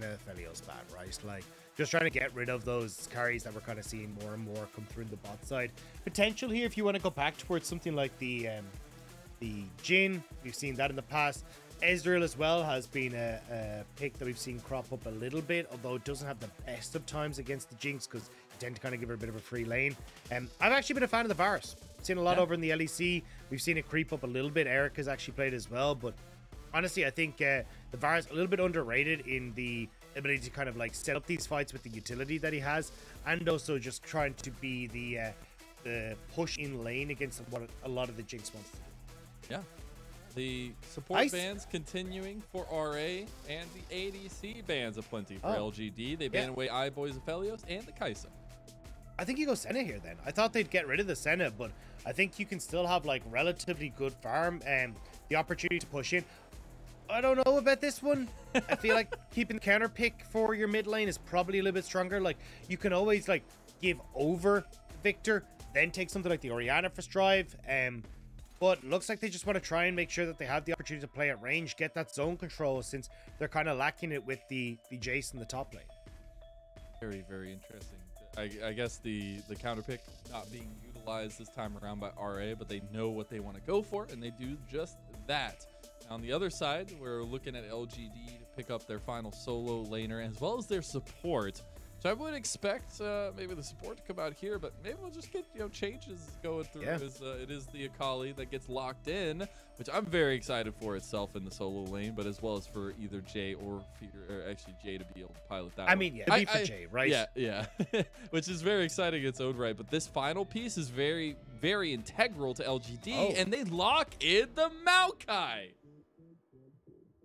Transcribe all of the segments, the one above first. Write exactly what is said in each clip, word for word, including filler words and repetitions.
Aphelios bad, right? Like, just trying to get rid of those carries that we're kind of seeing more and more come through in the bot side. Potential here if you want to go back towards something like the um, the Jin. We've seen that in the past. Ezreal as well has been a, a pick that we've seen crop up a little bit, although it doesn't have the best of times against the Jinx because you tend to kind of give her a bit of a free lane. Um, I've actually been a fan of the Varus. Seen a lot yeah. over in the L E C. We've seen it creep up a little bit. Eric has actually played as well, but honestly, I think uh, the Varus is a little bit underrated in the ability to kind of like set up these fights with the utility that he has, and also just trying to be the uh, the push in lane against what a lot of the Jinx wants. Yeah, the support I bans continuing for R A, and the A D C bans aplenty for oh. L G D. They ban yeah. away iBoy's Aphelios and the Kai'Sa. I think you go Senna here then. I thought they'd get rid of the Senna, but I think you can still have like relatively good farm and the opportunity to push in. I don't know about this one. I feel like keeping the counter pick for your mid lane is probably a little bit stronger. Like, you can always like give over Viktor, then take something like the Orianna for Strive. Um, but looks like they just want to try and make sure that they have the opportunity to play at range, get that zone control, since they're kind of lacking it with the the Jayce in the top lane. Very, very interesting. I, I guess the the counter pick not being utilized this time around by R A, but they know what they want to go for, and they do just that. On the other side, we're looking at L G D to pick up their final solo laner as well as their support. So I would expect uh, maybe the support to come out here, but maybe we'll just get, you know, changes going through. Yeah. As, uh, it is the Akali that gets locked in, which I'm very excited for itself in the solo lane, but as well as for either Jay or Fear, or actually Jay to be able to pilot that. I one. mean, yeah, I, for I, Jay, right? Yeah, yeah, which is very exciting in its own right. But this final piece is very, very integral to L G D, oh. and they lock in the Maokai.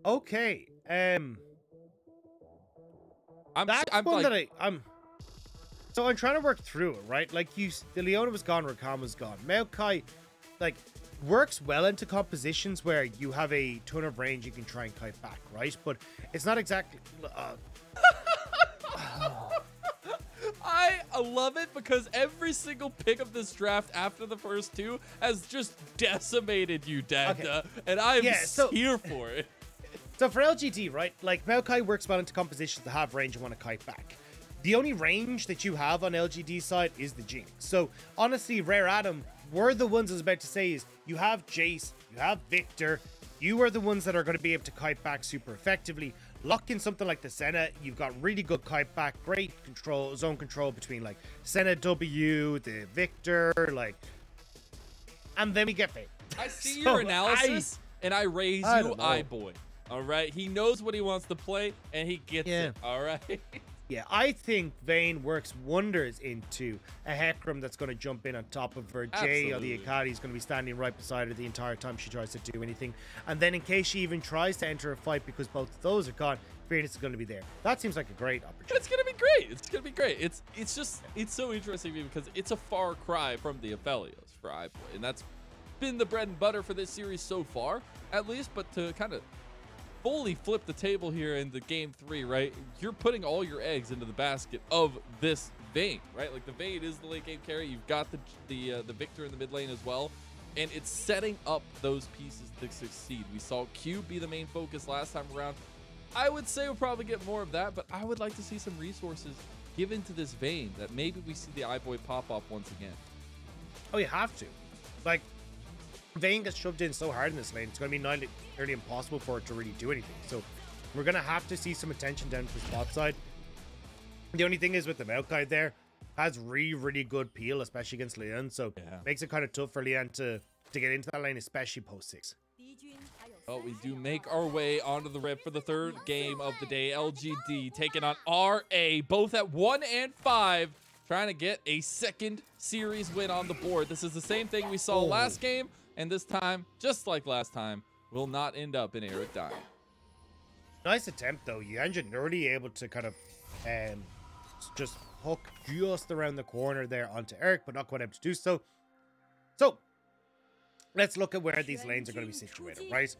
Okay, um, I'm, that's I'm one like... that I, I'm, so I'm trying to work through it, right? Like, you, the Leona was gone, Rakan was gone. Maokai, like, works well into compositions where you have a ton of range you can try and kite back, right? But it's not exactly, uh... I love it because every single pick of this draft after the first two has just decimated you, Dagda, okay. and I'm yeah, so... here for it. So for L G D, right, like Maokai works well into compositions that have range and want to kite back. The only range that you have on L G D side is the Jinx. So honestly, Rare Atom were the ones I was about to say is you have Jayce, you have Viktor, you are the ones that are going to be able to kite back super effectively. Lock in something like the Senna, you've got really good kite back, great control, zone control between like Senna W, the Viktor, like, and then we get Vayne. I see so your analysis I, and I raise I you iBoy. All right, he knows what he wants to play, and he gets yeah. it, all right? Yeah, I think Vayne works wonders into a Hecarim that's going to jump in on top of her. Jay or the Akali is going to be standing right beside her the entire time she tries to do anything. And then in case she even tries to enter a fight, because both of those are gone, Fearness is going to be there. That seems like a great opportunity. It's going to be great. It's going to be great. It's it's just, it's so interesting because it's a far cry from the Aphelios for iBoy, and that's been the bread and butter for this series so far, at least, but to kind of fully flip the table here in the game three, right? You're putting all your eggs into the basket of this Vayne, right? Like, the Vayne is the late game carry. You've got the the uh, the Viktor in the mid lane as well, and it's setting up those pieces to succeed. We saw Cube be the main focus last time around. I would say we'll probably get more of that, but I would like to see some resources given to this Vayne that maybe we see the iBoy pop up once again. Oh, you have to. Like, Vayne gets shoved in so hard in this lane, it's going to be nearly, nearly impossible for it to really do anything. So we're going to have to see some attention down to the spot side. The only thing is with the Maokai there, has really, really good peel, especially against Leyan. So yeah. makes it kind of tough for Leyan to, to get into that lane, especially post six. Well, we do make our way onto the rip for the third game of the day. L G D taking on R A, both at one and five. Trying to get a second series win on the board. This is the same thing we saw oh. last game. And this time, just like last time, will not end up in Eric dying. Nice attempt, though. Yuyanjia nearly able to kind of um, just hook just around the corner there onto Eric, but not quite able to do so. So, let's look at where these lanes are going to be situated, right?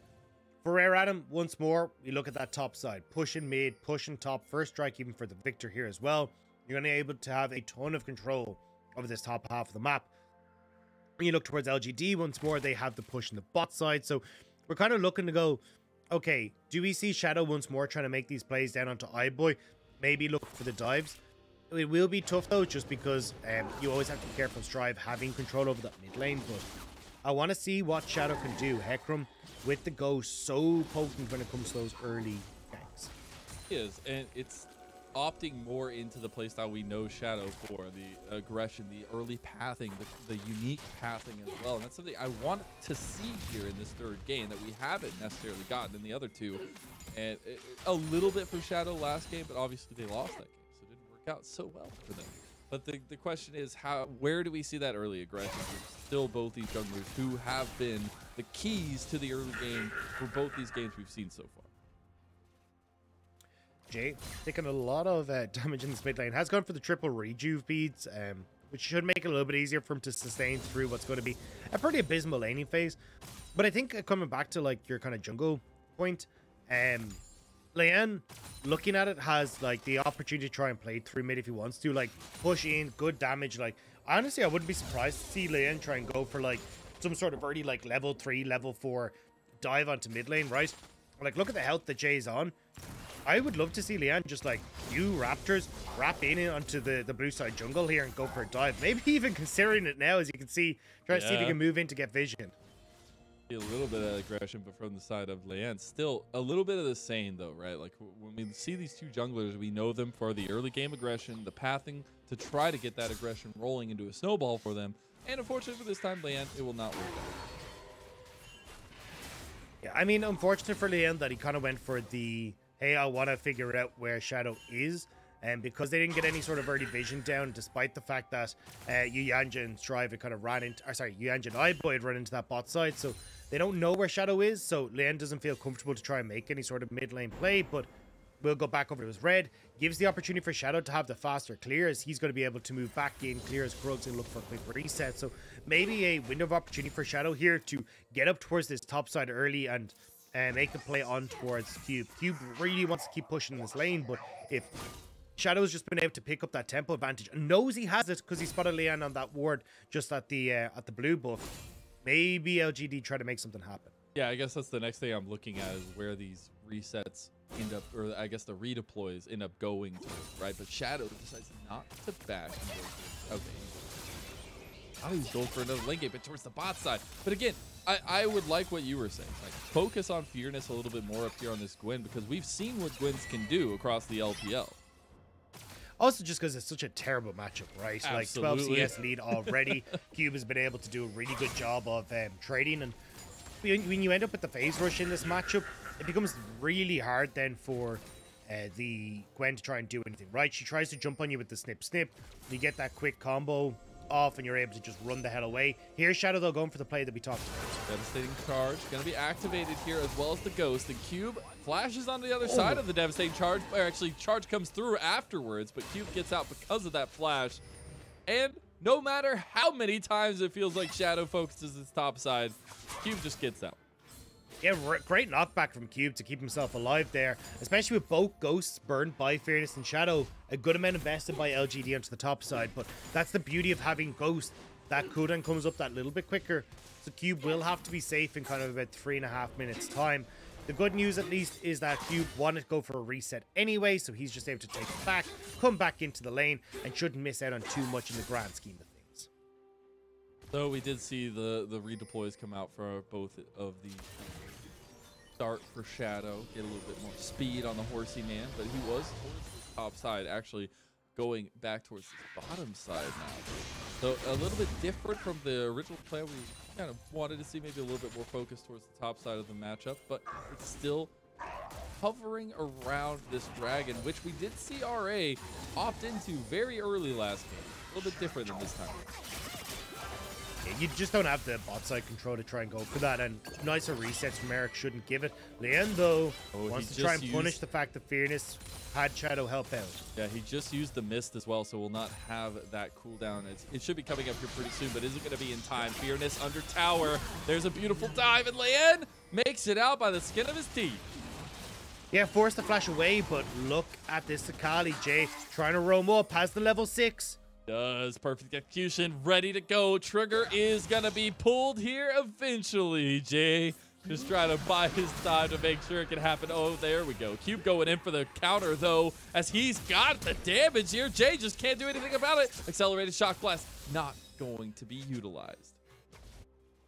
For Rare Atom, once more, we look at that top side. Pushing mid, pushing top, first strike even for the Viktor here as well. You're going to be able to have a ton of control over this top half of the map. When you look towards L G D, once more, they have the push in the bot side. So we're kind of looking to go okay, do we see Shad0w once more trying to make these plays down onto iBoy? Maybe look for the dives. It will be tough though, just because um, you always have to be careful Strive having control over that mid lane, but I want to see what Shad0w can do. Hecarim with the ghost, so potent when it comes to those early ganks. It is, and it's opting more into the playstyle we know Shad0w for, the aggression, the early pathing, the, the unique pathing as well. And that's something I want to see here in this third game that we haven't necessarily gotten in the other two. And it, a little bit for Shad0w last game, but obviously they lost that game, so it didn't work out so well for them. But the, the question is, how, where do we see that early aggression? There's still both these junglers who have been the keys to the early game for both these games we've seen so far. Jay taking a lot of uh, damage in this mid lane, has gone for the triple rejuve beads, um, which should make it a little bit easier for him to sustain through what's going to be a pretty abysmal laning phase. But I think uh, coming back to like your kind of jungle point, um, Leyan, looking at it, has like the opportunity to try and play through mid if he wants to, like push in good damage. Like honestly, I wouldn't be surprised to see Leyan try and go for like some sort of early like level three, level four dive onto mid lane, right? Like look at the health that Jay's on. I would love to see Leyan just like, you Raptors, wrap in onto the, the blue side jungle here and go for a dive. Maybe even considering it now, as you can see, try yeah. to see if he can move in to get vision. A little bit of aggression, but from the side of Leyan. Still a little bit of the same though, right? Like when we see these two junglers, we know them for the early game aggression, the pathing to try to get that aggression rolling into a snowball for them. And unfortunately for this time, Leyan, it will not work out. Yeah, I mean, unfortunate for Leyan that he kind of went for the, hey, I want to figure out where Shad0w is. And because they didn't get any sort of early vision down, despite the fact that uh, Yuyanjia and Strive had kind of ran into, or sorry, Yuyanjia and iBoy had run into that bot side. So they don't know where Shad0w is. So Leyan doesn't feel comfortable to try and make any sort of mid lane play, but we'll go back over to his red. Gives the opportunity for Shad0w to have the faster clears. He's going to be able to move back in, clear his Krugs, and look for a quick reset. So maybe a window of opportunity for Shad0w here to get up towards this top side early and uh, make the play on towards Cube. Cube really wants to keep pushing this lane, but if Shad0w's just been able to pick up that tempo advantage and knows he has it because he spotted Leyan on that ward just at the, uh, at the blue buff, maybe L G D try to make something happen. Yeah, I guess that's the next thing I'm looking at is where these resets end up, or I guess the redeploys end up going to, right? But Shad0w decides not to back. Okay. Now he's going for another lane game, but towards the bot side. But again, I, I would like what you were saying. Like, focus on Fearness a little bit more up here on this Gwen, because we've seen what Gwens can do across the L P L. Also, just because it's such a terrible matchup, right? Absolutely. Like, twelve C S lead already. Cube has been able to do a really good job of um, trading. And when you end up with the phase rush in this matchup, it becomes really hard then for uh, the Gwen to try and do anything, right? She tries to jump on you with the snip snip. You get that quick combo off and you're able to just run the hell away. Here's Shad0w though, going for the play that we talked about. Devastating Charge going to be activated here, as well as the Ghost. The Cube flashes on the other oh. side of the Devastating Charge, or actually Charge comes through afterwards, but Cube gets out because of that flash. And no matter how many times it feels like Shad0w focuses his top side, Cube just gets out. Yeah, great knockback from Cube to keep himself alive there, especially with both ghosts burned by Fearness and Shad0w. A good amount invested by L G D onto the top side, but that's the beauty of having ghosts. That cooldown comes up that little bit quicker, so Cube will have to be safe in kind of about three and a half minutes time. The good news, at least, is that Cube wanted to go for a reset anyway, so he's just able to take it back, come back into the lane, and shouldn't miss out on too much in the grand scheme of things. So we did see the, the redeploys come out for both of the start for Shad0w. Get a little bit more speed on the horsey man, but he was towards the top side, actually going back towards the bottom side now. So a little bit different from the original plan. We kind of wanted to see maybe a little bit more focus towards the top side of the matchup, but it's still hovering around this dragon, which we did see R A opt into very early last game. A little bit different than this time. You just don't have the bot side control to try and go for that, and nicer resets from Eric shouldn't give it. Leyan though oh, wants to try and used... punish the fact that Fearness had Shad0w help out. Yeah, he just used the Mist as well, so we'll not have that cooldown. It's, it should be coming up here pretty soon, but isn't going to be in time. Fearness under tower. There's a beautiful dive, and Leyan makes it out by the skin of his teeth. Yeah, forced the flash away, but look at this Akali. Jay trying to roam up, has the level six. Does perfect execution, ready to go. Trigger is gonna be pulled here eventually. Jay Just trying to buy his time to make sure it can happen. Oh, there we go. Cube going in for the counter, though, as he's got the damage here. Jay just can't do anything about it. Accelerated Shock Blast not going to be utilized.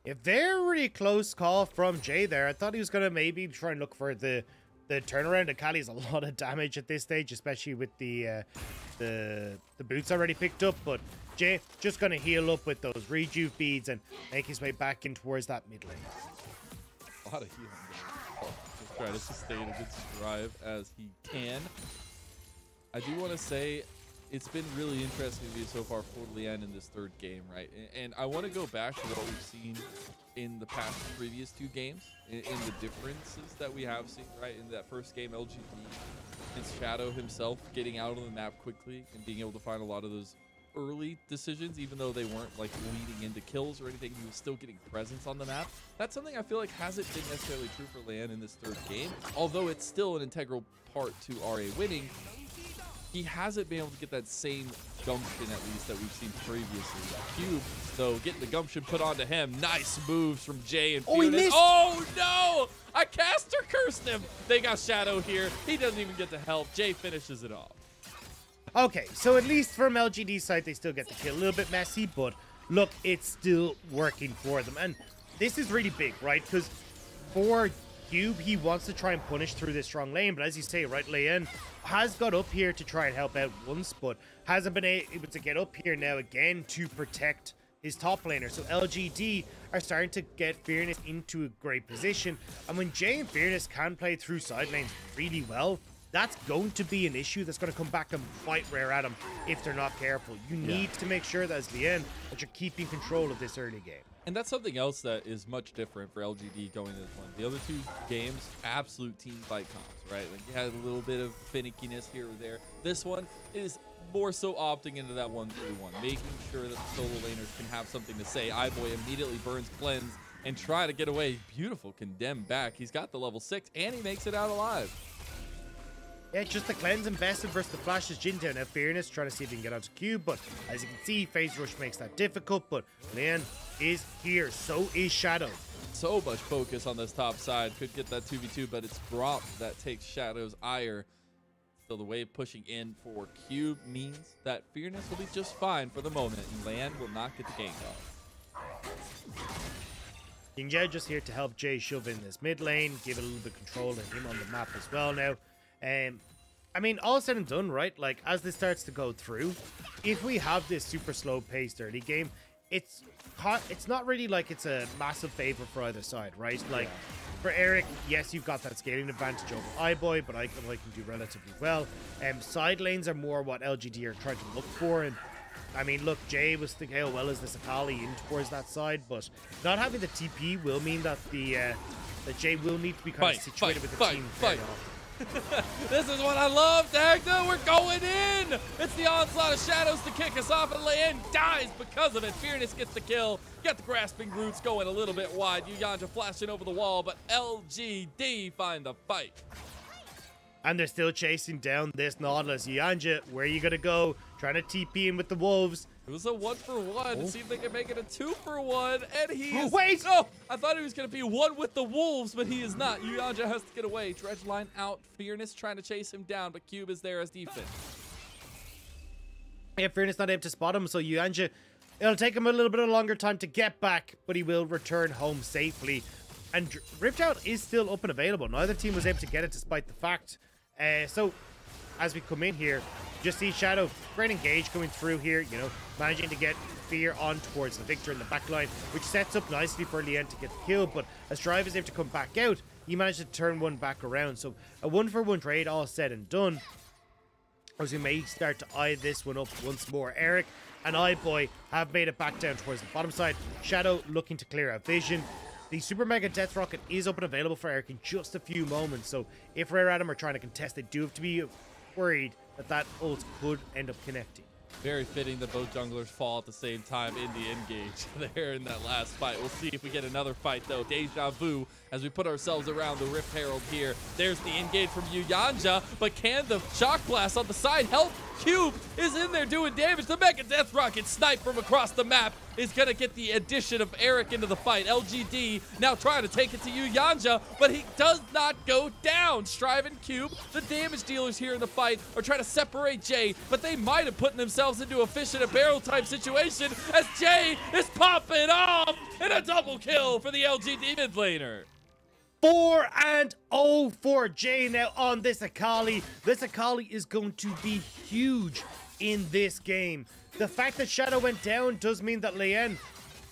A very close call from Jay there. I thought he was going to maybe try and look for the the turnaround. Akali's a lot of damage at this stage, especially with the, uh, the, the boots already picked up. But Jay just going to heal up with those rejuve beads and make his way back in towards that mid lane. A lot of healing. Just try to sustain a good Strive as he can. I do want to say it's been really interesting to be so far for Leyan in this third game, right? And, and I want to go back to what we've seen in the past previous two games in, in the differences that we have seen, right? In that first game, L G D, it's Shad zero himself getting out on the map quickly and being able to find a lot of those early decisions, even though they weren't like leading into kills or anything. He was still getting presence on the map. That's something I feel like hasn't been necessarily true for Leyan in this third game, although it's still an integral part to R A winning. He hasn't been able to get that same gumption, at least, that we've seen previously. Cube, though, getting the gumption put onto him. Nice moves from Jay and Fearness. Oh, he missed. Oh, no! I caster cursed him. They got Shad zero here. He doesn't even get to help. Jay finishes it off. Okay, so at least from L G D's side, they still get the kill. A little bit messy, but look, it's still working for them. And this is really big, right? Because for Cube, he wants to try and punish through this strong lane. But as you say, right, Leyan has got up here to try and help out once, but hasn't been able to get up here now again to protect his top laner. So L G D are starting to get Fearness into a great position. And when Jay and Fearness can play through side lanes really well, that's going to be an issue that's going to come back and bite Rare Atom if they're not careful. You need yeah. to make sure that as Leyan that you're keeping control of this early game. And that's something else that is much different for L G D going into this one. The other two games, absolute team fight comps, right? Like you had a little bit of finickiness here or there. This one is more so opting into that one three one, making sure that the solo laners can have something to say. iBoy immediately burns Cleanse and try to get away. Beautiful condemn back. He's got the level six and he makes it out alive. Yeah, just the Cleanse invested versus the Flash's JinJiao. Now Fearness trying to see if he can get onto Cube, but as you can see, Phase Rush makes that difficult, but Leyan is here. So is Shad zero. So much focus on this top side. Could get that two v two, but it's dropped. That takes Shad zero ire. So the wave pushing in for Cube means that Fearness will be just fine for the moment, and Leyan will not get the gank off. JinJiao just here to help Jay shove in this mid lane, give it a little bit of control and him on the map as well now. Um, I mean, all said and done, right? Like, as this starts to go through, if we have this super slow-paced early game, it's it's not really like it's a massive favor for either side, right? Like, yeah. for Eric, yes, you've got that scaling advantage over iBoy, but I, I can do relatively well. Um, side lanes are more what L G D are trying to look for, and I mean, look, Jay was thinking, how well is this Akali in towards that side, but not having the T P will mean that the uh, that Jay will need to be kind fight, of situated fight, with the fight, team fight. This is what I love, Dagda. We're going in. It's the Onslaught of Shadows to kick us off, and Leyan dies because of it. Fearness gets the kill. Got the Grasping Roots going a little bit wide. Yuyanjia flashing over the wall, but L G D find the fight. And they're still chasing down this Nautilus. Yuyanjia, where are you going to go? Trying to T P in with the wolves. It was a one for one. Oh. See if they can make it a two for one. And he is. Wait! Oh, I thought he was going to be one with the wolves, but he is not. Yuyanjia has to get away. Dredge line out. Fearness trying to chase him down, but Cube is there as defense. Yeah, Fearness not able to spot him, so Yuyanjia, it'll take him a little bit of longer time to get back, but he will return home safely. And Rift Herald is still up and available. Neither team was able to get it despite the fact. Uh, so, as we come in here, just see Shad zero, great engage coming through here, you know, managing to get Fear on towards the Viktor in the back line, which sets up nicely for Leyan to get the kill, but as Strive is able to come back out, he managed to turn one back around. So a one-for-one trade, all said and done, as we may start to eye this one up once more. Eric and iBoy have made it back down towards the bottom side. Shad zero looking to clear out vision. The Super Mega Death Rocket is up and available for Eric in just a few moments, so if Rare Atom are trying to contest, they do have to be worried that that ult could end up connecting. Very fitting that both junglers fall at the same time in the engage there in that last fight. We'll see if we get another fight, though. Deja vu as we put ourselves around the Rift Herald here. There's the engage from Yuyanjia, but can the Shock Blast on the side help Cube is in there doing damage. The Mega Death Rocket snipe from across the map is gonna get the addition of Eric into the fight. L G D now trying to take it to Yuyanjia, but he does not go down. Strive and Cube, the damage dealers here in the fight, are trying to separate Jay, but they might have put themselves into a fish in a barrel type situation as Jay is popping off and a double kill for the L G D mid laner. four and oh for Jay now on this Akali. This Akali is going to be huge in this game. The fact that Shad zero went down does mean that Leyan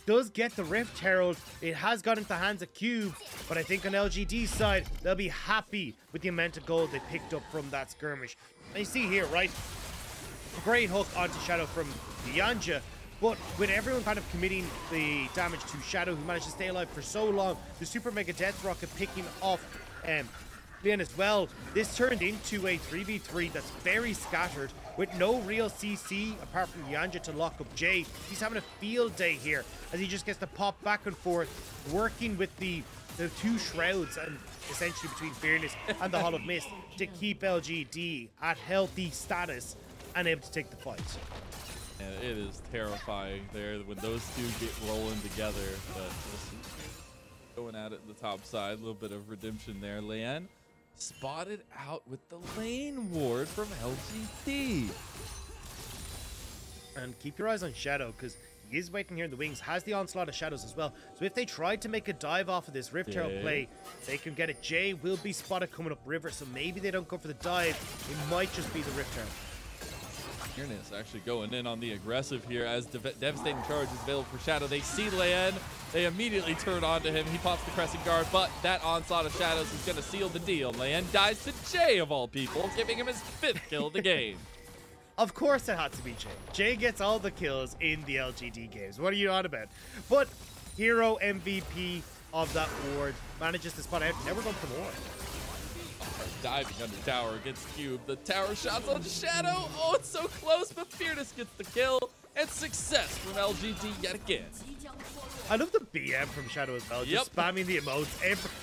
does get the Rift Herald. It has got into the hands of Cube, but I think on L G D's side, they'll be happy with the amount of gold they picked up from that skirmish. And you see here, right? Great hook onto Shad zero from Yuyanjia. But with everyone kind of committing the damage to Shad zero, who managed to stay alive for so long, the Super Mega Death Rocket picking off um, Leyan as well, this turned into a three v three that's very scattered with no real C C apart from Yuyanjia to lock up Jay. He's having a field day here as he just gets to pop back and forth, working with the, the two Shrouds and essentially between Fearness and the Hall of Mist to keep L G D at healthy status and able to take the fight. And it is terrifying there when those two get rolling together. But just going at it at the top side, a little bit of redemption there. Leyan spotted out with the lane ward from L G D. And keep your eyes on Shad zero because he is waiting here in the wings, has the Onslaught of Shadows as well. So if they try to make a dive off of this Rift Herald play, they can get it. Jay will be spotted coming up river, so maybe they don't go for the dive. It might just be the Rift Herald. Fearness actually going in on the aggressive here as Dev Devastating Charge is available for Shad zero. They see Leyan. They immediately turn onto him. He pops the Crescent Guard, but that Onslaught of Shadows is going to seal the deal. Leyan dies to Jay, of all people, giving him his fifth kill of the game. Of course it had to be Jay. Jay gets all the kills in the L G D games. What are you on about? But hero M V P of that ward manages to spot out. Never gone from ward. Diving under tower against Cube. The tower shots on Shad zero. Oh, it's so close, but Fearness gets the kill and success from L G D yet again. I love the B M from Shad zero as well. Just yep. Spamming the emotes.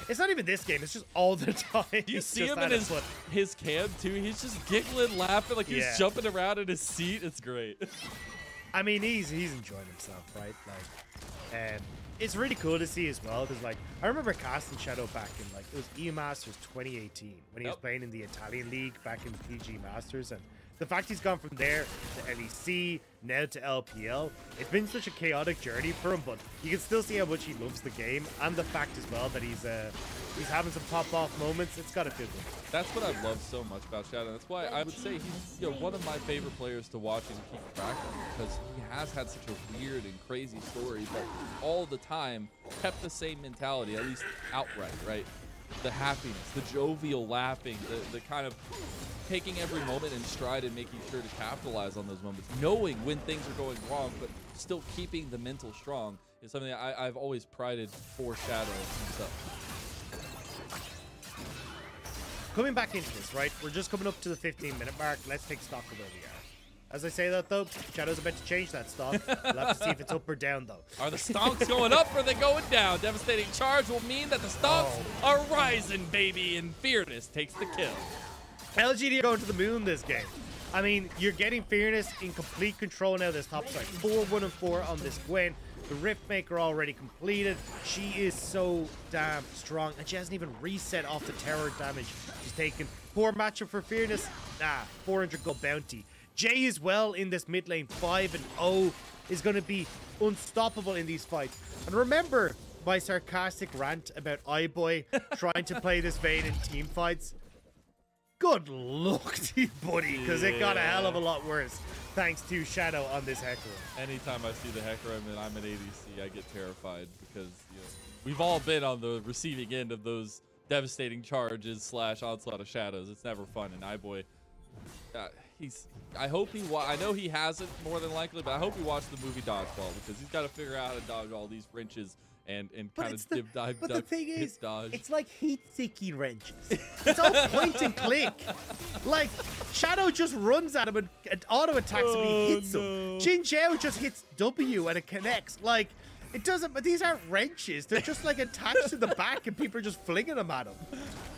It's not even this game. It's just all the time. Do you see him in his, his cam too? He's just giggling, laughing, like he's yeah. jumping around in his seat. It's great. I mean, he's he's enjoying himself, right? Like, um, it's really cool to see as well, because like I remember casting Shad zero back in like it was E Masters twenty eighteen when he yep. was playing in the Italian league back in the P G Masters, and the fact he's gone from there to L E C now to L P L, it's been such a chaotic journey for him, but you can still see how much he loves the game and the fact as well that he's uh, he's having some pop off moments. It's gotta feel good. That's what I love so much about Shad zero. That's why I would say he's you know one of my favorite players to watch and keep track of, because he has had such a weird and crazy story, but all the time kept the same mentality, at least outright, right? The happiness, the jovial laughing, the, the kind of taking every moment in stride and making sure to capitalize on those moments, knowing when things are going wrong, but still keeping the mental strong is something that I, I've always prided for Shad zero himself. Coming back into this, right? We're just coming up to the fifteen minute mark. Let's take stock of where we are. As I say that though, Shad zero about to change that stock. We'll have to see if it's up or down though. Are the stonks going up or are they going down? Devastating Charge will mean that the stonks oh. are rising, baby, and Fearness takes the kill. L G D are going to the moon this game. I mean, you're getting Fearness in complete control now this top side. four, one, and four on this Gwen. The Rift Maker already completed. She is so damn strong, and she hasn't even reset off the terror damage she's taken. Poor matchup for Fearness. Nah, four hundred gold bounty. Jay as well in this mid lane, five and oh, is going to be unstoppable in these fights. And remember my sarcastic rant about iBoy trying to play this Vayne in team fights. Good luck to you, buddy, because yeah. it got a hell of a lot worse thanks to Shad zero on this Hecarim. Anytime I see the Hecarim and I'm at A D C, I get terrified because you know, we've all been on the receiving end of those devastating charges slash onslaught of shadows. It's never fun. And iBoy, uh, he's. I hope he. Wa I know he hasn't more than likely, but I hope he watched the movie Dodgeball because he's got to figure out how to dodge all these wrenches. And, and kind of dip, dive, but duck, the thing is, dodge. It's like heat-seeking wrenches. It's all point and click. Like, Shad zero just runs at him and, and auto-attacks oh, him and he hits no. him. JinJiao just hits W and it connects. Like, It doesn't, but these aren't wrenches. They're just like attached to the back and people are just flinging them at them.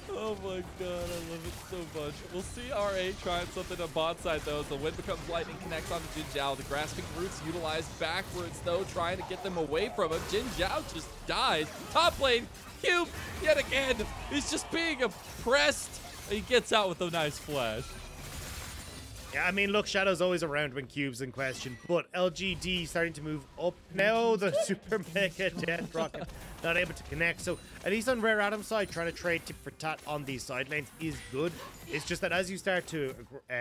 Oh my god, I love it so much. We'll see R A trying something on bot side though. The wind becomes lightning, connects onto JinJiao. The Grasping Roots utilized backwards though, trying to get them away from him. JinJiao just dies. Top lane, Cube, yet again. He's just being oppressed. He gets out with a nice flash. Yeah, I mean, look, Shadow's always around when Cube's in question, but L G D starting to move up now. The Super Mega Death Rocket not able to connect. So at least on Rare Atom's side, trying to trade tip for tat on these side lanes is good. It's just that as you start to uh,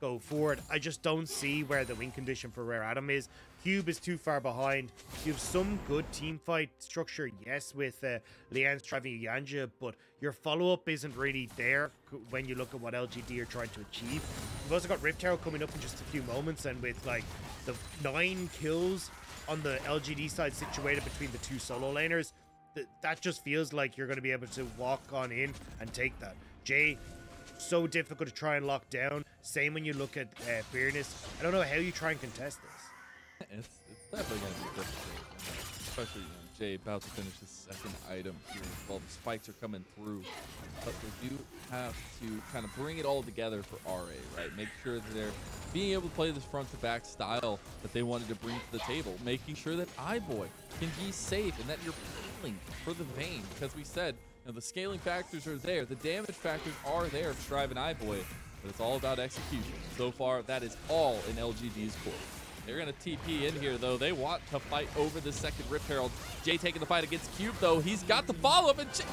go forward, I just don't see where the win condition for Rare Atom is. Cube is too far behind. You have some good team fight structure, yes, with uh, Leyan, Strive, and Yuyanjia, but your follow-up isn't really there when you look at what L G D are trying to achieve. We've also got Rift Herald coming up in just a few moments, and with like the nine kills on the L G D side situated between the two solo laners, th that just feels like you're going to be able to walk on in and take that. Jay, so difficult to try and lock down. Same when you look at uh, Fearness. I don't know how you try and contest this. It's, it's definitely going to be difficult, especially you know, Jay about to finish his second item here as well. The spikes are coming through, but they do have to kind of bring it all together for R A, right? Make sure that they're being able to play this front-to-back style that they wanted to bring to the table, making sure that iBoy can be safe and that you're pulling for the Vayne, because we said you know, the scaling factors are there, the damage factors are there for Strive and iBoy, but it's all about execution. So far, that is all in L G D's court. They're going to T P in here, though. They want to fight over the second Rift Herald. Jay taking the fight against Cube, though. He's got the follow-up, and Jay,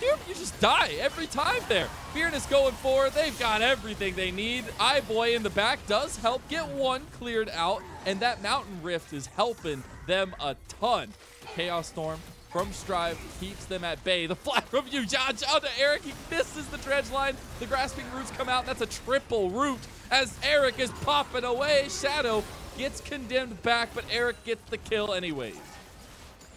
Cube, you just die every time there. Fearness going forward. They've got everything they need. iBoy in the back does help get one cleared out, and that Mountain Rift is helping them a ton. The Chaos Storm from Strive keeps them at bay. The fly from Yuyanjia to Eric. He misses the dredge line. The Grasping Roots come out. That's a triple root as Eric is popping away. Shad zero gets condemned back, but Eric gets the kill anyways.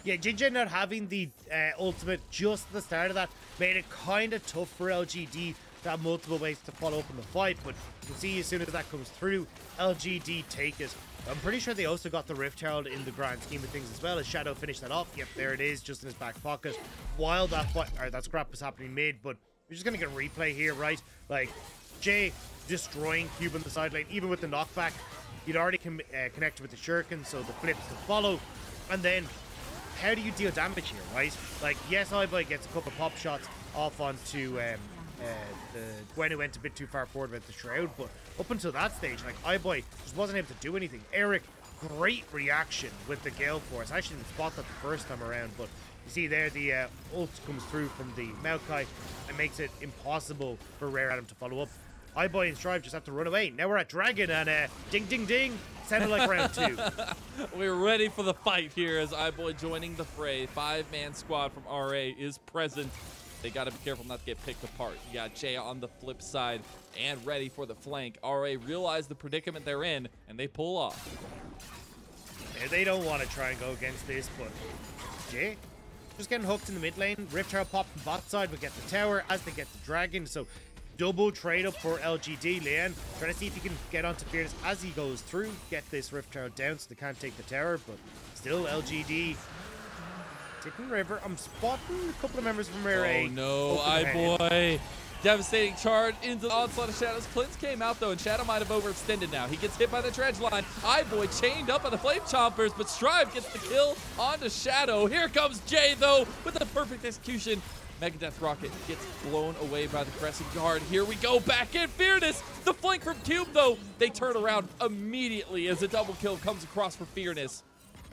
Yeah, JinJiao not having the uh, ultimate just at the start of that made it kind of tough for L G D to have multiple ways to follow up in the fight, but you can see as soon as that comes through, L G D take it. I'm pretty sure they also got the Rift Herald in the grand scheme of things as well, as Shad zero finished that off. Yep, there it is, just in his back pocket. While that fight, or that scrap was happening mid, but we're just going to get a replay here, right? Like, Jay destroying Cube on the side lane, even with the knockback. You'd already com uh, connected with the shuriken, so the flips to follow. And then, how do you deal damage here, right? Like, yes, iBoy gets a couple pop shots off onto um, uh, the Gwen, who went a bit too far forward with the shroud, but up until that stage, like, iBoy just wasn't able to do anything. Eric, great reaction with the Gale Force. I actually didn't spot that the first time around, but you see there, the uh, ult comes through from the Maokai and makes it impossible for Rare Atom to follow up. iBoy and Strive just have to run away. Now we're at Dragon, and uh, ding, ding, ding. Sounded like round two. We're ready for the fight here as iBoy joining the fray. Five-man squad from R A is present. They got to be careful not to get picked apart. You got Jay on the flip side and ready for the flank. R A realize the predicament they're in, and they pull off. Yeah, they don't want to try and go against this, but Jay just getting hooked in the mid lane. Rift Herald popped from bot side. We get the tower as they get the Dragon, so double trade up for L G D. Leyan trying to see if he can get onto Fearness as he goes through, get this Rift Herald down so they can't take the tower, but still L G D taking river. I'm spotting a couple of members from Rare A. Oh no, iBoy. Devastating Charge into the Onslaught of Shadows. Cleanse came out though, and Shad zero might have overextended now. He gets hit by the dredge line. iBoy chained up by the Flame Chompers, but Strive gets the kill onto Shad zero. Here comes Jay though with the perfect execution. Mega Death Rocket gets blown away by the pressing guard. Here we go, back in Fearness. The flank from Cube, though. They turn around immediately as a double kill comes across for Fearness.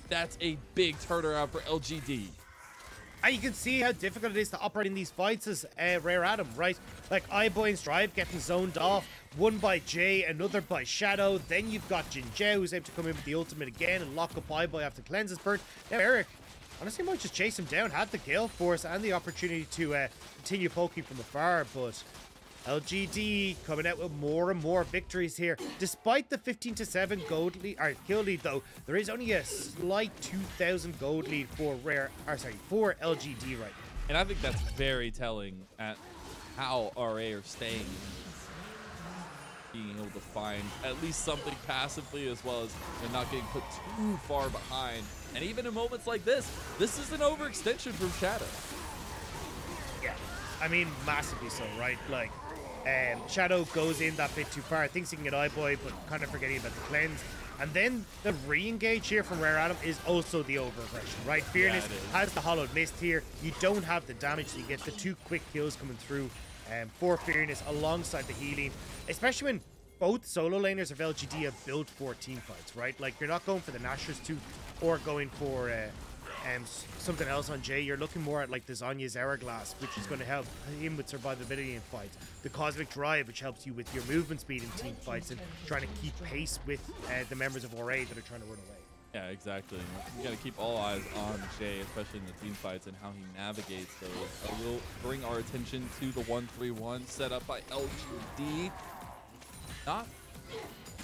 That's a big turnaround for L G D. And you can see how difficult it is to operate in these fights as uh, Rare Atom, right? Like iBoy and Strive getting zoned off. One by Jay, another by Shad zero. Then you've got JinJiao, who's able to come in with the ultimate again and lock up iBoy after Cleanse is burnt. Now Eric honestly might just chase him down, had the Gale Force and the opportunity to uh, continue poking from afar, but L G D coming out with more and more victories here. Despite the fifteen to seven gold lead, or kill lead though, there is only a slight two thousand gold lead for Rare, or sorry, for L G D right now. And I think that's very telling at how R A are staying being able to find at least something passively, as well as you know, not getting put too far behind. And even in moments like this, this is an overextension from shad zero w. Yeah, I mean, massively so, right? Like, um, shad zero w goes in that bit too far, thinks he can get iBoy, but kind of forgetting about the cleanse. And then the re-engage here from Rare Atom is also the over-aggression, right? Fearness yeah, has the hollowed mist here. You don't have the damage, so you get the two quick kills coming through um, for Fearness alongside the healing, especially when both solo laners of L G D have built for team fights, right? Like, you're not going for the Nashor's tooth or going for uh, um, something else on Jay. You're looking more at, like, the Zanya's Hourglass, which is going to help him with survivability in fights. The Cosmic Drive, which helps you with your movement speed in team fights and trying to keep pace with uh, the members of R A that are trying to run away. Yeah, exactly. You gotta keep all eyes on Jay, especially in the team fights and how he navigates those. So we'll bring our attention to the one three one set up by L G D. Not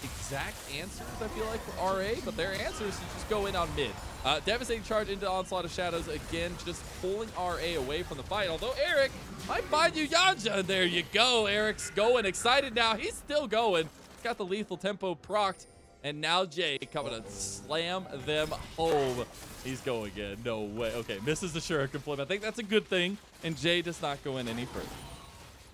exact answers, I feel like, for R A, but their answers to just go in on mid. Uh, Devastating Charge into Onslaught of Shadows again, just pulling R A away from the fight. Although Eric might find Yuyanjia. There you go. Eric's going excited now. He's still going. Got the lethal tempo procced. And now Jay coming to slam them home. He's going in. No way. Okay, misses the shuriken flip. I think that's a good thing. And Jay does not go in any further.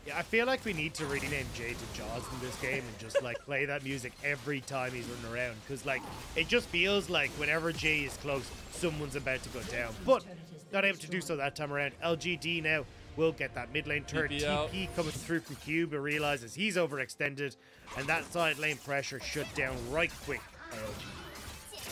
Yeah, I feel like we need to rename Jay to Jaws in this game and just, like, play that music every time he's running around. Because, like, it just feels like whenever Jay is close, someone's about to go down. But not able to do so that time around. L G D now will get that mid lane turret. T P coming through from Cube, and realizes he's overextended. And that side lane pressure shut down right quick by L G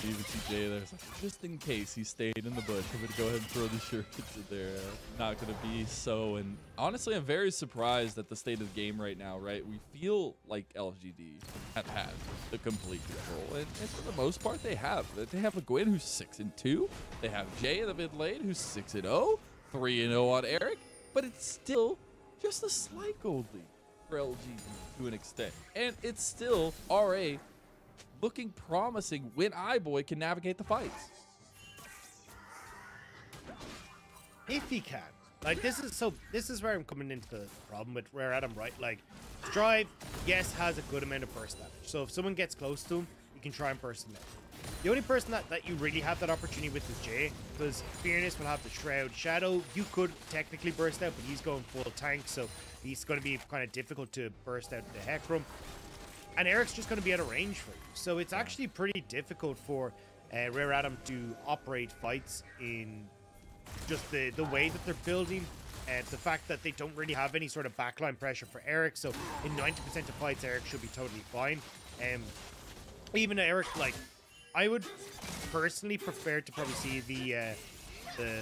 D. Even T J there's like, just in case he stayed in the bush, I'm gonna go ahead and throw the shirt into there. Not gonna be so, and honestly, I'm very surprised at the state of the game right now, right? We feel like L G D have had the complete control, and, and for the most part, they have. They have a Gwen who's six and two. They have Jay in the mid lane who's six and oh, three and oh on Eric, but it's still just a slight gold lead for L G D to an extent, and it's still R A. Looking promising when iBoy can navigate the fights. If he can. Like, this is so, this is where I'm coming into the problem with Rare Atom, right? Like, Strive, yes, has a good amount of burst damage. So if someone gets close to him, you can try and burst him out. The only person that, that you really have that opportunity with is Jay, because Fearness will have the Shroud. shad zero w, you could technically burst out, but he's going full tank, so he's going to be kind of difficult to burst out the Hecarim. And Eric's just going to be out of range for you. So it's actually pretty difficult for uh, Rare Atom to operate fights in just the, the way that they're building. And uh, the fact that they don't really have any sort of backline pressure for Eric. So in ninety percent of fights, Eric should be totally fine. Um, even Eric, like, I would personally prefer to probably see the... Uh, the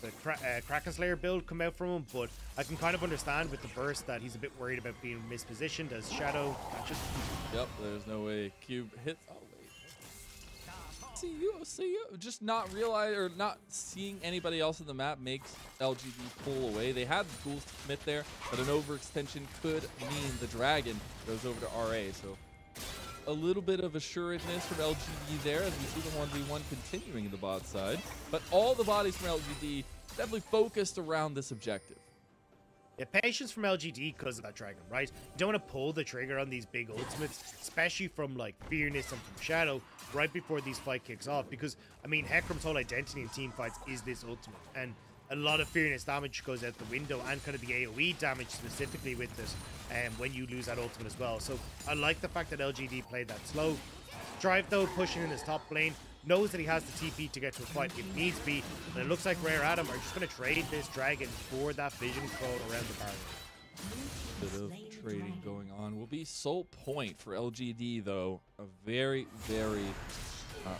the Kra uh, Kraken Slayer build come out from him, but I can kind of understand with the burst that he's a bit worried about being mispositioned as shad zero w catches. Yep, there's no way Cube hits. Oh, wait. See you, see you. Just not realize or not seeing anybody else in the map makes L G D pull away. They had the tools to commit there, but an overextension could mean the dragon goes over to R A, so a little bit of assuredness from L G D there as we see the one v one continuing in the bot side. But all the bodies from L G D definitely focused around this objective. Yeah, patience from L G D because of that dragon, right? You don't want to pull the trigger on these big ultimates, especially from, like, Fearness and from shad zero w right before these fight kicks off. Because, I mean, Hecarim's whole identity in team fights is this ultimate. And a lot of Fearness damage goes out the window, and kind of the A O E damage specifically with this um, when you lose that ultimate as well. So I like the fact that L G D played that slow. Strive, though, pushing in his top lane, knows that he has the T P to get to a fight if needs be. And it looks like Rare Atom are just going to trade this dragon for that vision control around the barrier. Bit of trading going on will be sole point for L G D, though. A very, very... Uh,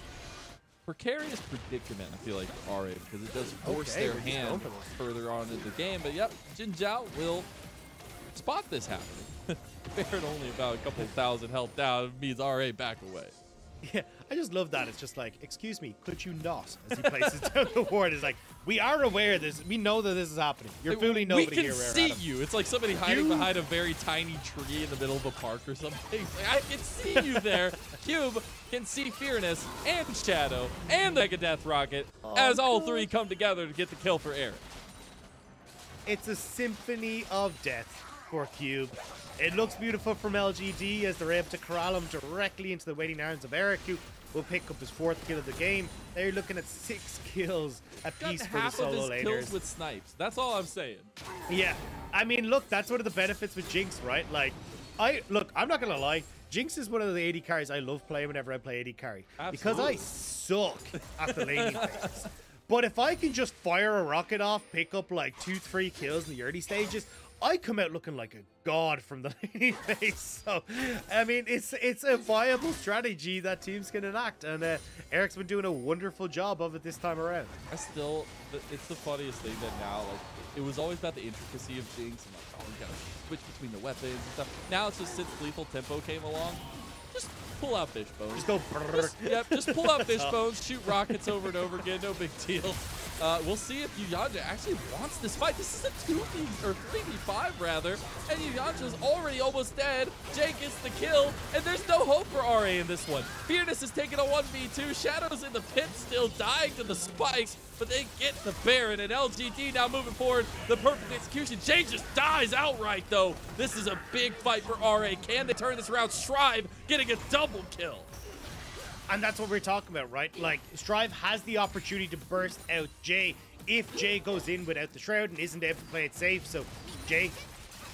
precarious predicament, I feel like, R A, because it does force okay, their hand further on in the game. But yep, JinJiao will spot this happening. They're only about a couple thousand health down. It means R A back away. Yeah, I just love that. It's just like, excuse me, could you not? As he places down the ward, is like, we are aware of this. We know that this is happening. You're like, fooling nobody here, Rare Atom. We can see you. It's like somebody hiding you behind a very tiny tree in the middle of a park or something. Like, I can see you there. Cube can see Fearness and shad zero w and Mega Death Rocket oh, as all God. three come together to get the kill for Eric. It's a symphony of death. for Cube. It looks beautiful from L G D as they're able to corral him directly into the waiting arms of Eric, who will pick up his fourth kill of the game. They're looking at six kills apiece for the solo laners. Half of his kills with snipes. That's all I'm saying. Yeah. I mean, look, that's one of the benefits with Jinx, right? Like, I look, I'm not going to lie. Jinx is one of the A D carries I love playing whenever I play A D carry. Absolutely. Because I suck at the laning phase. But if I can just fire a rocket off, pick up like two, three kills in the early stages, I come out looking like a god from the laning phase. So, I mean, it's it's a viable strategy that teams can enact. And uh, Eric's been doing a wonderful job of it this time around. I still, it's the funniest thing that now, like, it was always about the intricacy of Jinx and like, oh, we gotta switch between the weapons and stuff. Now it's just since Lethal Tempo came along, just pull out Fishbones. Just go brrr. Just, yep, just pull out Fishbones, shoot rockets over and over again, no big deal. Uh, we'll see if Yuyanjia actually wants this fight. This is a two v or three v five rather, and Yuyanjia's already almost dead. Jay gets the kill, and there's no hope for R A in this one. Fearness is taking a one v two. Shadows in the pit still dying to the spikes, but they get the Baron, and L G D now moving forward. The perfect execution. Jay just dies outright, though. This is a big fight for R A. Can they turn this around? Strive getting a double kill. And that's what we're talking about, right? Like, Strive has the opportunity to burst out Jay if Jay goes in without the Shroud and isn't able to play it safe. So Jay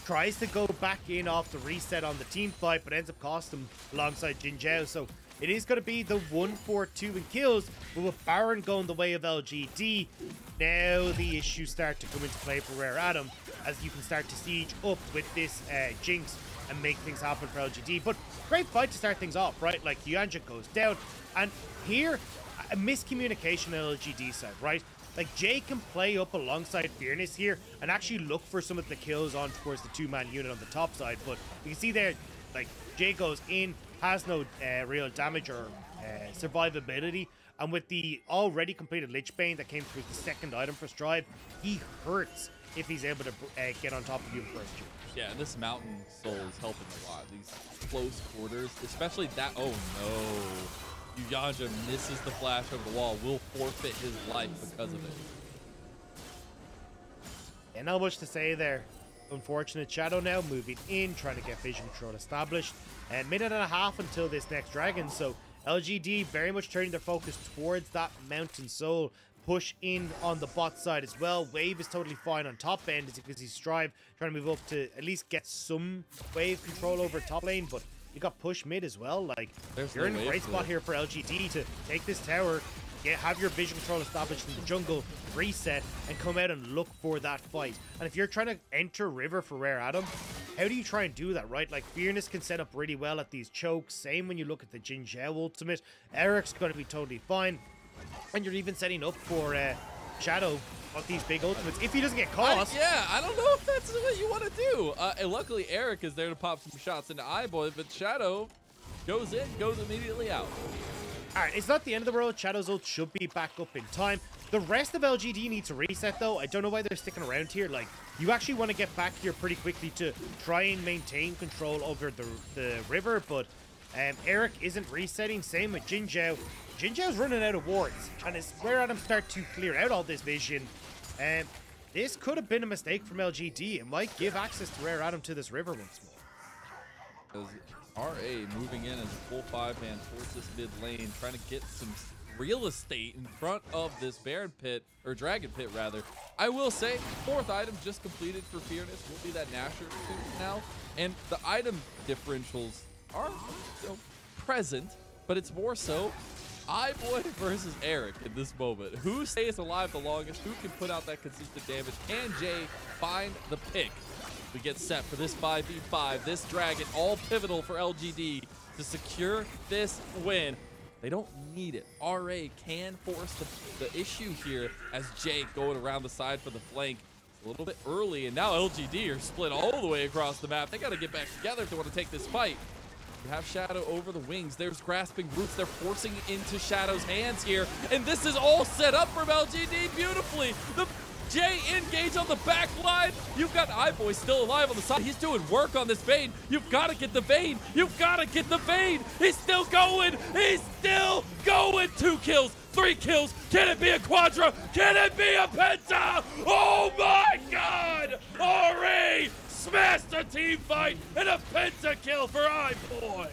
tries to go back in off the reset on the team fight, but ends up costing him alongside JinJiao. So it is going to be the one four two in kills, but with Baron going the way of L G D, now the issues start to come into play for Rare Atom, as you can start to siege up with this uh, Jinx and make things happen for L G D. But great fight to start things off, right? Like, Yuyanjia goes down, and here a miscommunication on L G D side, right? Like, Jay can play up alongside Fearness here and actually look for some of the kills on towards the two-man unit on the top side. But you can see there, like, Jay goes in, has no uh, real damage or uh, survivability, and with the already completed Lich Bane that came through the second item for Strive, he hurts if he's able to uh, get on top of you first. Yeah, and this Mountain Soul is helping a lot. These close quarters, especially that. Oh no, Yuyanjia misses the flash over the wall. Will forfeit his life because of it. And not much to say there. Unfortunate. Shadow now moving in, trying to get vision control established. And minute and a half until this next dragon. So L G D very much turning their focus towards that Mountain Soul. Push in on the bot side as well. Wave is totally fine on top end as you can see Strive trying to move up to at least get some wave control over top lane, but you got push mid as well. Like, There's you're no in a great spot it. here for L G D to take this tower, get, have your vision control established in the jungle, reset, and come out and look for that fight. And if you're trying to enter river for Rare Atom, how do you try and do that, right? Like, Fearness can set up really well at these chokes. Same when you look at the JinJiao ultimate. Eric's going to be totally fine. And you're even setting up for uh, Shadow on these big ultimates if he doesn't get caught. I, yeah, I don't know if that's what you want to do. Uh, and luckily, Eric is there to pop some shots into iBoy, but Shadow goes in, goes immediately out. All right, it's not the end of the world. Shadow's ult should be back up in time. The rest of L G D needs to reset, though. I don't know why they're sticking around here. Like, you actually want to get back here pretty quickly to try and maintain control over the, the river, but um, Eric isn't resetting. Same with JinJiao. JinJiao's running out of wards, and as Rare Atom start to clear out all this vision, um, this could have been a mistake from L G D. It might give access to Rare Atom to this river once more. R A moving in as a full five-man, forces mid lane, trying to get some real estate in front of this Baron pit, or Dragon pit rather. I will say, fourth item just completed for Fearness will be that Nasher now, and the item differentials are you know, present, but it's more so iBoy versus Eric in this moment. Who stays alive the longest? Who can put out that consistent damage? Can Jay find the pick? We get set for this five v five. This dragon, all pivotal for L G D to secure this win. They don't need it. R A can force the, the issue here as Jay going around the side for the flank. It's a little bit early, and now L G D are split all the way across the map. They got to get back together if they want to take this fight. You have Shadow over the wings. There's Grasping Roots. They're forcing into Shadow's hands here. And this is all set up from L G D beautifully. The Jay engage on the back line. You've got iBoy still alive on the side. He's doing work on this Vayne. You've got to get the Vayne. You've got to get the Vayne. He's still going. He's still going. Two kills. Three kills. Can it be a Quadra? Can it be a Penta? Oh my God! R A smashed a team fight and a pentakill for iBoy.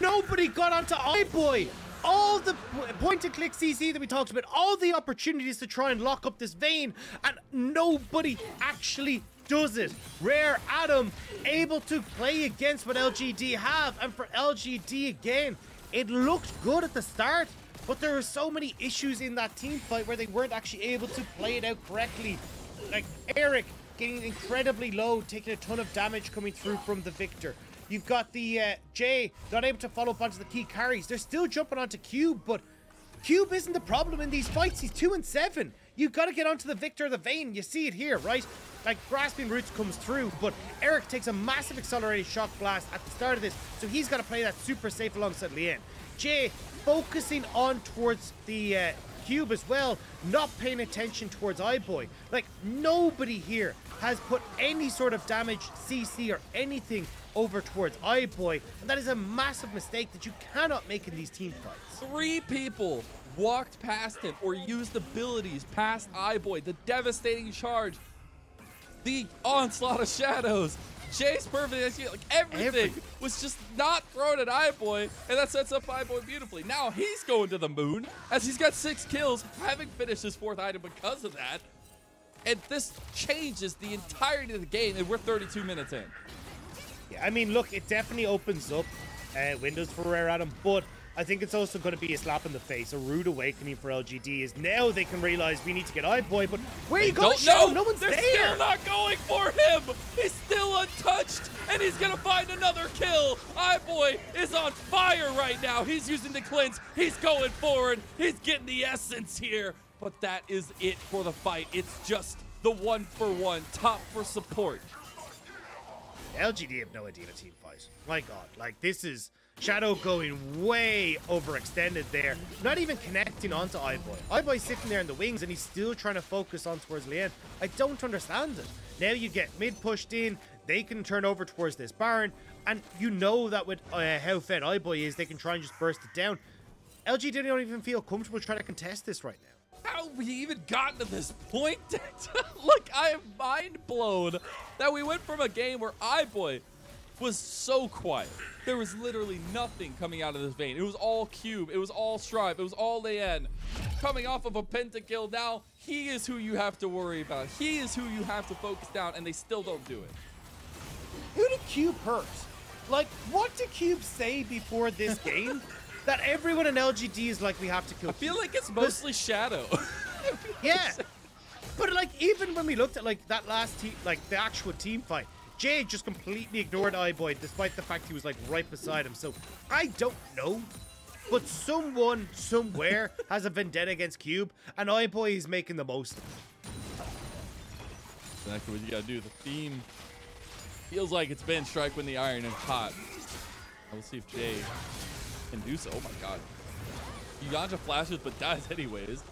Nobody got onto iBoy. All the point-and-click C C that we talked about, all the opportunities to try and lock up this Vayne, and nobody actually does it. Rare Atom able to play against what L G D have, and for L G D again, it looked good at the start, but there were so many issues in that team fight where they weren't actually able to play it out correctly. Like Eric getting incredibly low, taking a ton of damage coming through from the Viktor. You've got the uh, Jay not able to follow up onto the key carries. They're still jumping onto Cube, but Cube isn't the problem in these fights. He's two and seven. You've got to get onto the Viktor, the Vayne. You see it here, right? Like Grasping Roots comes through, but Eric takes a massive accelerated shock blast at the start of this, so he's got to play that super safe alongside Leyan. Jay focusing on towards the uh, Cube as well, not paying attention towards iBoy. Like nobody here has put any sort of damage, C C, or anything over towards iBoy, and that is a massive mistake that you cannot make in these team fights. Three people walked past him or used abilities past iBoy. The Devastating Charge, the Onslaught of Shadows, Jayce Perfect, like everything, everything was just not thrown at iBoy, and that sets up iBoy beautifully. Now he's going to the moon as he's got six kills, having finished his fourth item because of that, and this changes the entirety of the game, and we're thirty-two minutes in. I mean, look, it definitely opens up uh, windows for Rare Atom, but I think it's also going to be a slap in the face, a rude awakening for L G D, is now they can realize we need to get iBoy, but where are you going, Shad? No one's there! They're still not going for him! He's still untouched, and he's going to find another kill! iBoy is on fire right now! He's using the cleanse, he's going forward, he's getting the essence here, but that is it for the fight. It's just the one-for-one, top for support. L G D have no idea in a team fight. My God, like this is Shad zero going way overextended there. Not even connecting onto iBoy. iBoy's sitting there in the wings and he's still trying to focus on towards Leyan. I don't understand it. Now you get mid pushed in, they can turn over towards this Baron, and you know that with uh, how fed iBoy is, they can try and just burst it down. L G D don't even feel comfortable trying to contest this right now. How we even gotten to this point? Look, I am mind blown that we went from a game where iBoy was so quiet. There was literally nothing coming out of this Vayne. It was all Cube. It was all Strive. It was all Leyan. Coming off of a pentakill now, he is who you have to worry about. He is who you have to focus down, and they still don't do it. Who did Cube hurt? Like, what did Cube say before this game? That everyone in L G D is like, we have to kill. I feel like it's mostly Shad zero. Yeah, but like even when we looked at like that last team, like the actual team fight, Jay just completely ignored iBoy despite the fact he was like right beside him. So I don't know, but someone somewhere has a vendetta against Cube, and iBoy is making the most of it. Exactly what you gotta do. The theme feels like it's been strike when the iron is hot. I will see if Jay can do so. Oh my God. Yuyanjia flashes but dies anyways.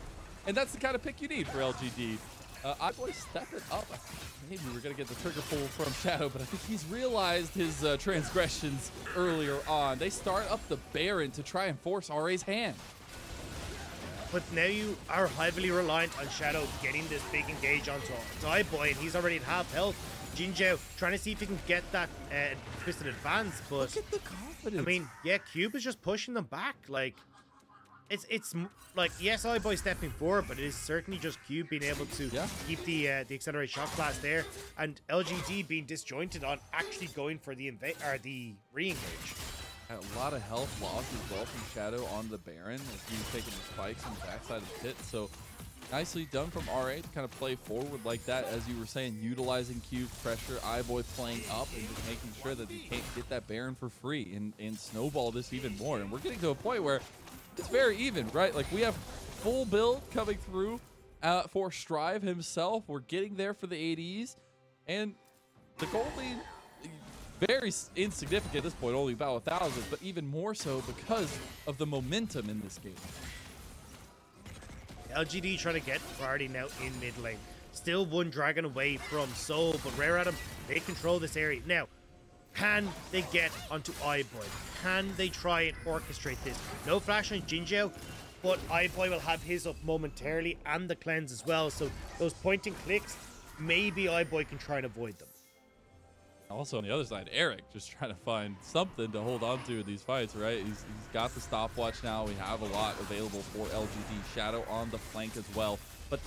And that's the kind of pick you need for L G D. Uh, iBoy step it up. I think maybe we're going to get the trigger pull from Shad zero, but I think he's realized his uh, transgressions earlier on. They start up the Baron to try and force R A's hand. But now you are heavily reliant on Shad zero getting this big engage onto iBoy, and he's already at half health. JinJiao trying to see if he can get that uh, twisted advance, but look at the confidence. I mean, yeah, Cube is just pushing them back. Like, it's it's like yes, iBoy stepping forward, but it is certainly just Cube being able to yeah. keep the uh, the accelerated shot blast there, and L G D being disjointed on actually going for the invade or the re-engage. A lot of health loss as well from Shad zero on the Baron as he's taking the spikes on the backside of the pit. So nicely done from R A to kind of play forward like that, as you were saying, utilizing Cube pressure, iBoy playing up and just making sure that he can't get that Baron for free and, and snowball this even more. And we're getting to a point where it's very even, right? Like we have full build coming through uh, for Strive himself. We're getting there for the A Ds, and the gold lead, very insignificant at this point, only about a thousand, but even more so because of the momentum in this game. L G D trying to get priority now in mid lane. Still one dragon away from Soul, but Rare Atom, they control this area. Now, can they get onto iBoy? Can they try and orchestrate this? No flash on JinJiao, but iBoy will have his up momentarily and the cleanse as well. So those point and clicks, maybe iBoy can try and avoid them. Also on the other side, Eric just trying to find something to hold on to in these fights, right? He's, he's got the stopwatch now. We have a lot available for L G D. Shad0w on the flank as well. But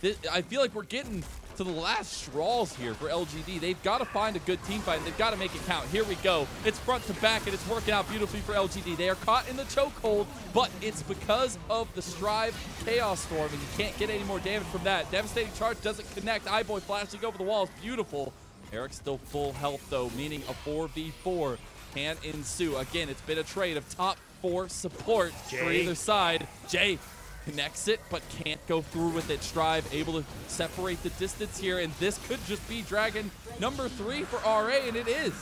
this, I feel like we're getting to the last straws here for L G D. They've got to find a good team fight, and they've got to make it count. Here we go. It's front to back, and it's working out beautifully for L G D. They are caught in the chokehold, but it's because of the Strive Chaos Storm, and you can't get any more damage from that. Devastating Charge doesn't connect. iBoy flashing over the walls. Beautiful. Eric's still full health, though, meaning a four v four can ensue. Again, it's been a trade of top four support for either side. Jay connects it, but can't go through with it. Strive able to separate the distance here, and this could just be Dragon number three for R A, and it is.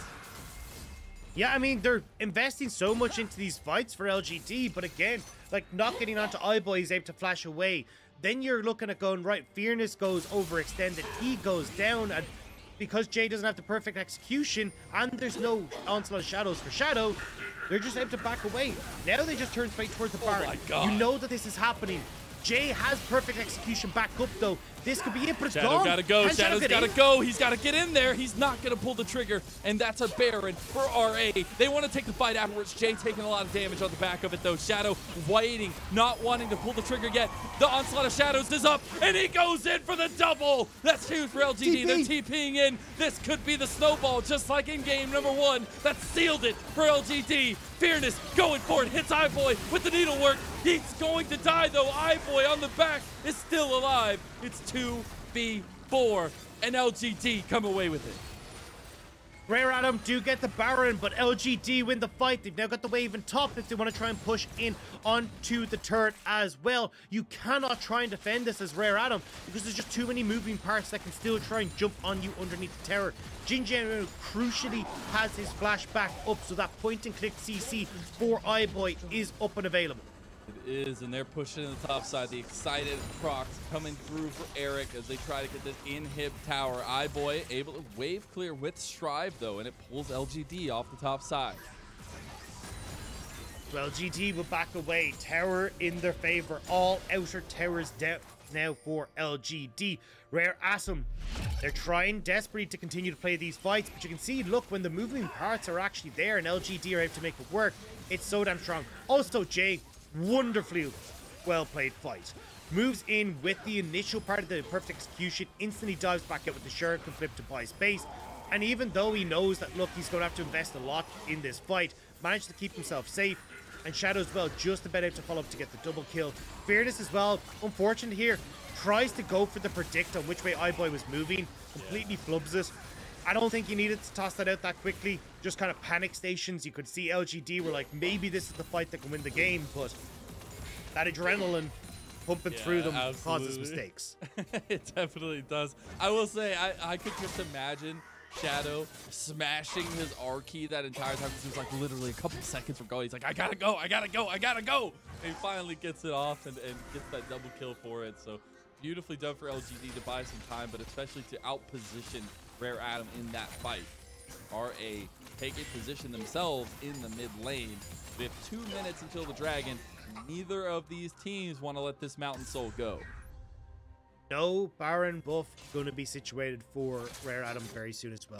Yeah, I mean, they're investing so much into these fights for L G D, but again, like, not getting onto iBoy is able to flash away. Then you're looking at going, right, Fearness goes overextended. He goes down, and because Jay doesn't have the perfect execution, and there's no Onslaught of Shadows for Shad0w, they're just able to back away. Now they just turn straight towards the Baron. Oh my God. You know that this is happening. Jay has perfect execution back up, though. This could be it, but it's Shad0w gone. Gotta go. Shad0w's Shad0w's gotta in. go. He's gotta get in there. He's not gonna pull the trigger, and that's a Baron for R A. They want to take the fight afterwards. Jay taking a lot of damage on the back of it, though. Shad0w waiting, not wanting to pull the trigger yet. The Onslaught of Shadows is up, and he goes in for the double. That's huge for L G D. T P. They're TPing in. This could be the snowball, just like in game number one. That sealed it for L G D. Fearness going for it. Hits iBoy with the needlework. He's going to die, though. iBoy on the back is still alive. It's two v four, and L G D come away with it. Rare Atom do get the Baron, but L G D win the fight. They've now got the wave in top if they want to try and push in onto the turret as well. You cannot try and defend this as Rare Atom because there's just too many moving parts that can still try and jump on you underneath the tower. JinJiao crucially has his flash back up, so that point and click C C for iBoy is up and available. It is, and they're pushing in the top side. The excited procs coming through for Eric as they try to get this inhib tower. iBoy able to wave clear with Strive, though, and it pulls L G D off the top side. Well, L G D will back away. Tower in their favor. All outer towers down now for L G D. Rare Atom, they're trying desperately to continue to play these fights, but you can see, look, when the moving parts are actually there and L G D are able to make it work, it's so damn strong. Also, Jay, wonderfully well played fight. Moves in with the initial part of the perfect execution, instantly dives back out with the shuriken flip to buy space, and even though he knows that, look, he's going to have to invest a lot in this fight, managed to keep himself safe, and Shad0w as well just about able to follow up to get the double kill. Fearness as well, unfortunate here, tries to go for the predict on which way iBoy was moving, completely flubs it. I don't think you needed to toss that out that quickly. Just kind of panic stations. You could see L G D were like, maybe this is the fight that can win the game, but that adrenaline pumping yeah, through them absolutely. causes mistakes. It definitely does. I will say, I, I could just imagine Shad0w smashing his R key that entire time because it was like literally a couple seconds from going. He's like, I gotta go, I gotta go, I gotta go. And he finally gets it off and, and gets that double kill for it. So beautifully done for L G D to buy some time, but especially to outposition Rare Atom in that fight. R A take a position themselves in the mid lane. We have two minutes until the Dragon. Neither of these teams want to let this Mountain Soul go. No Baron buff going to be situated for Rare Atom very soon as well.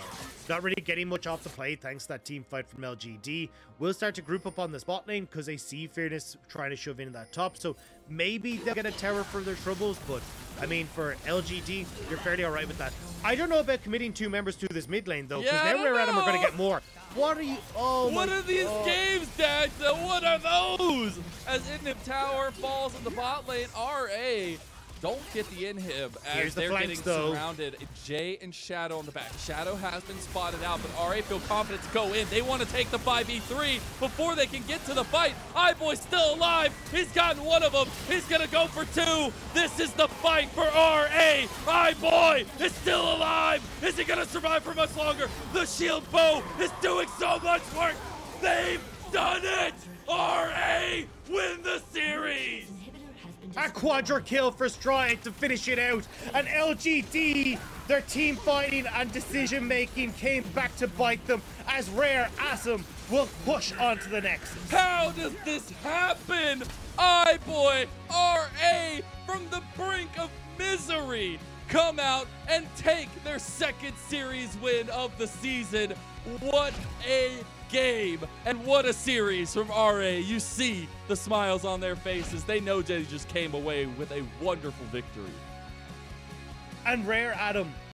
Not really getting much off the play thanks to that team fight from L G D. We'll start to group up on the spot lane because they see Fearness trying to shove in that top. So maybe they'll get a tower for their troubles. But I mean, for L G D, you're fairly all right with that. I don't know about committing two members to this mid lane, though, because yeah, now Rare Atom are going to get more. What are you? Oh, what my, are these oh. games, Dax? What are those? As Inhib tower falls in the bot lane, R A don't get the inhib as Here's they're the flanks, getting though. surrounded. Jay and Shad0w on the back. Shad0w has been spotted out, but R A feel confident to go in. They want to take the five v three before they can get to the fight. iBoy's still alive. He's gotten one of them. He's going to go for two. This is the fight for R A. iBoy is still alive. Is he going to survive for much longer? The shield bow is doing so much work. They've done it. R A win the series. A quadra kill for Strive to finish it out, and L G D, their team fighting and decision making came back to bite them as Rare Atom will push on to the next. How does this happen? iBoy, R A from the brink of misery, come out and take their second series win of the season. What a game and what a series from R A. You see the smiles on their faces. They know Jay just came away with a wonderful victory. And Rare Atom